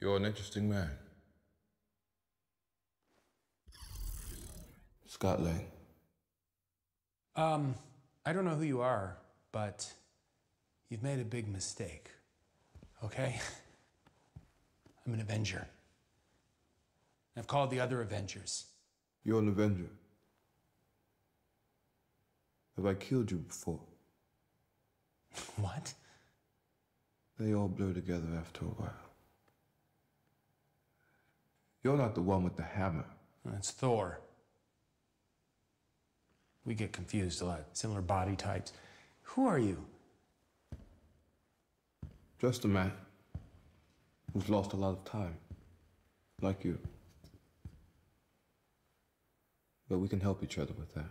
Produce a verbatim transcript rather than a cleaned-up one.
You're an interesting man. Scott Lang. Um, I don't know who you are, but you've made a big mistake, okay? I'm an Avenger. I've called the other Avengers. You're an Avenger. Have I killed you before? What? They all blur together after a while. You're not the one with the hammer. That's Thor. We get confused a lot. Similar body types. Who are you? Just a man who's lost a lot of time, like you. But we can help each other with that.